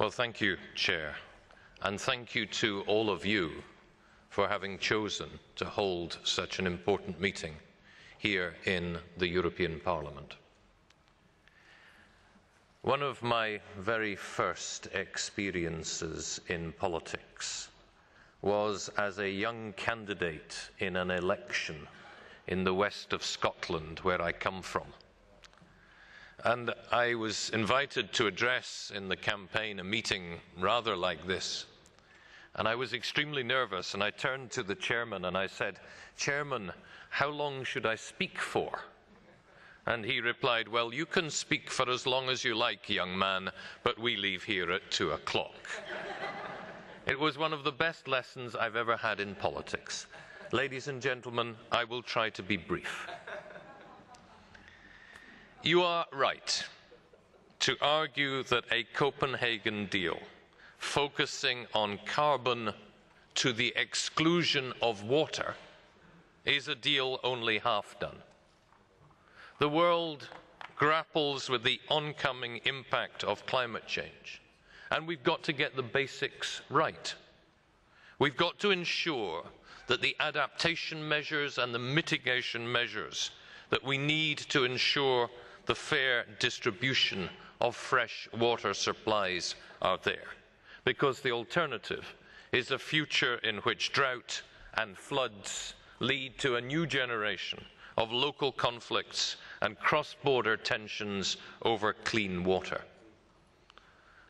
Well, thank you, Chair, and thank you to all of you for having chosen to hold such an important meeting here in the European Parliament. One of my very first experiences in politics was as a young candidate in an election in the west of Scotland, where I come from. And I was invited to address in the campaign a meeting rather like this. And I was extremely nervous, and I turned to the chairman and I said, "Chairman, how long should I speak for?" And he replied, "Well, you can speak for as long as you like, young man, but we leave here at 2 o'clock." It was one of the best lessons I've ever had in politics. Ladies and gentlemen, I will try to be brief. You are right to argue that a Copenhagen deal focusing on carbon to the exclusion of water is a deal only half done. The world grapples with the oncoming impact of climate change, and we've got to get the basics right. We've got to ensure that the adaptation measures and the mitigation measures that we need to ensure the fair distribution of fresh water supplies are there, because the alternative is a future in which drought and floods lead to a new generation of local conflicts and cross-border tensions over clean water.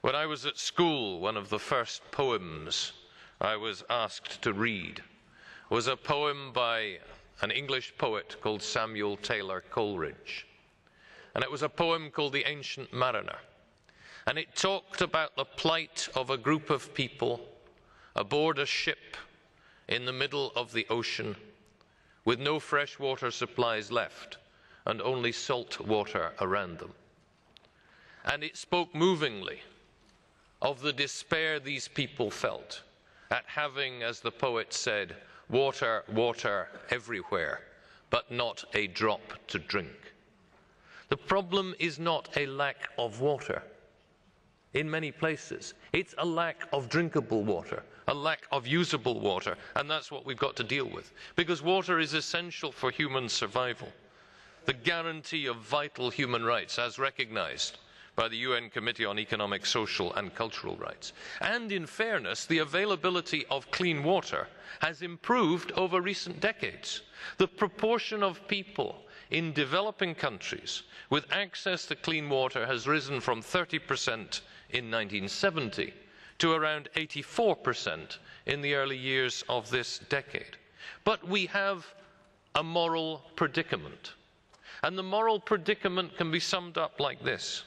When I was at school, one of the first poems I was asked to read was a poem by an English poet called Samuel Taylor Coleridge. And it was a poem called The Ancient Mariner. And it talked about the plight of a group of people aboard a ship in the middle of the ocean with no fresh water supplies left and only salt water around them. And it spoke movingly of the despair these people felt at having, as the poet said, water, water everywhere, but not a drop to drink. The problem is not a lack of water. In many places, it's a lack of drinkable water, a lack of usable water, and that's what we've got to deal with, because water is essential for human survival. The guarantee of vital human rights, as recognized by the UN Committee on Economic, Social and Cultural Rights. And in fairness, the availability of clean water has improved over recent decades. The proportion of people in developing countries with access to clean water has risen from 30% in 1970 to around 84% in the early years of this decade. But we have a moral predicament, and the moral predicament can be summed up like this.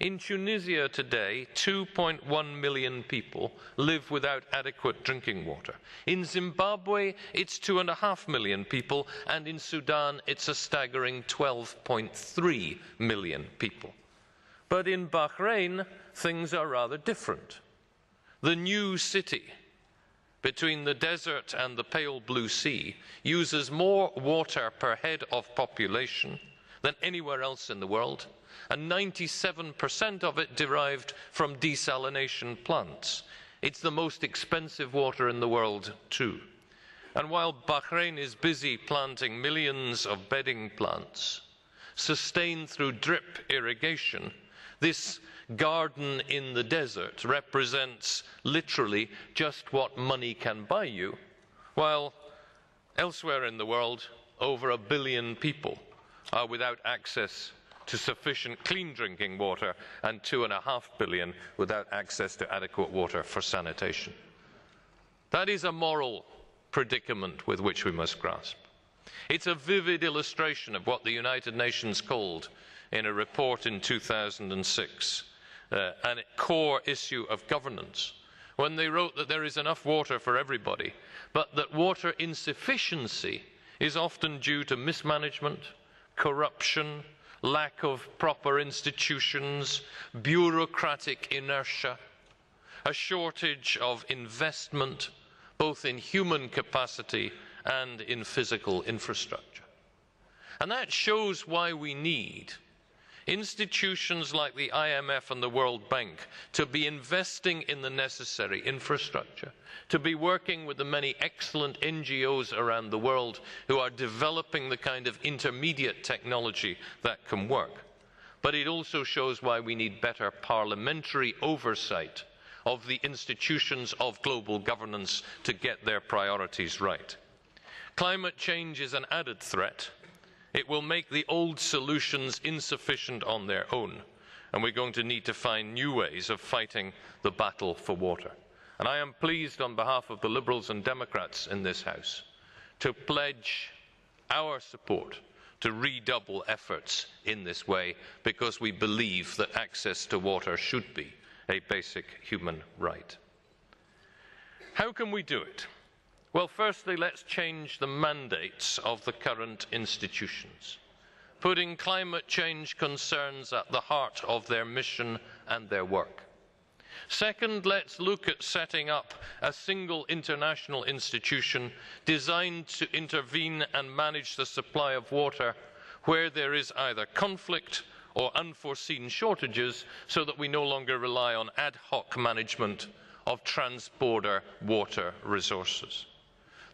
In Tunisia today, 2.1 million people live without adequate drinking water. In Zimbabwe, it's 2.5 million people, and in Sudan, it's a staggering 12.3 million people. But in Bahrain, things are rather different. The new city between the desert and the pale blue sea uses more water per head of population than anywhere else in the world, and 97% of it derived from desalination plants. It's the most expensive water in the world, too. And while Bahrain is busy planting millions of bedding plants, sustained through drip irrigation, this garden in the desert represents literally just what money can buy you, while elsewhere in the world, over 1 billion people are without access to sufficient clean drinking water, and 2.5 billion without access to adequate water for sanitation. That is a moral predicament with which we must grasp. It's a vivid illustration of what the United Nations called in a report in 2006 a core issue of governance, when they wrote that there is enough water for everybody, but that water insufficiency is often due to mismanagement, corruption, lack of proper institutions, bureaucratic inertia, a shortage of investment, both in human capacity and in physical infrastructure. And that shows why we need institutions like the IMF and the World Bank to be investing in the necessary infrastructure, to be working with the many excellent NGOs around the world who are developing the kind of intermediate technology that can work. But it also shows why we need better parliamentary oversight of the institutions of global governance to get their priorities right. Climate change is an added threat. It will make the old solutions insufficient on their own, and we're going to need to find new ways of fighting the battle for water. And I am pleased on behalf of the Liberals and Democrats in this House to pledge our support to redouble efforts in this way, because we believe that access to water should be a basic human right. How can we do it? Well, firstly, let's change the mandates of the current institutions, putting climate change concerns at the heart of their mission and their work. Second, let's look at setting up a single international institution designed to intervene and manage the supply of water where there is either conflict or unforeseen shortages, so that we no longer rely on ad hoc management of transborder water resources.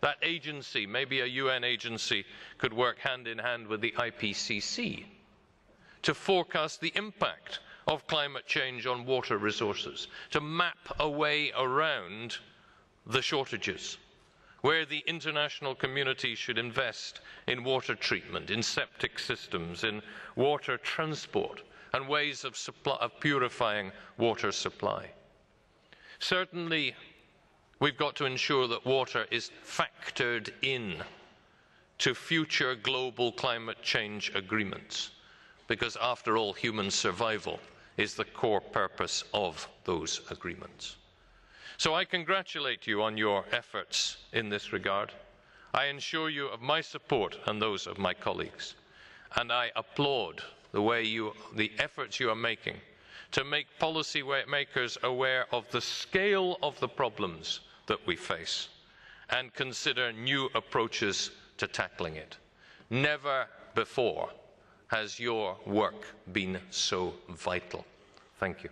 That agency, maybe a UN agency, could work hand in hand with the IPCC to forecast the impact of climate change on water resources, to map a way around the shortages, where the international community should invest in water treatment, in septic systems, in water transport, and ways of purifying water supply. Certainly, we've got to ensure that water is factored in to future global climate change agreements, because after all, human survival is the core purpose of those agreements. So I congratulate you on your efforts in this regard. I assure you of my support and those of my colleagues. And I applaud the efforts you are making to make policymakers aware of the scale of the problems that we face and consider new approaches to tackling it. Never before has your work been so vital. Thank you.